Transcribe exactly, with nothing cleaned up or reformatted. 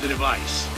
the device.